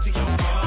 to your heart.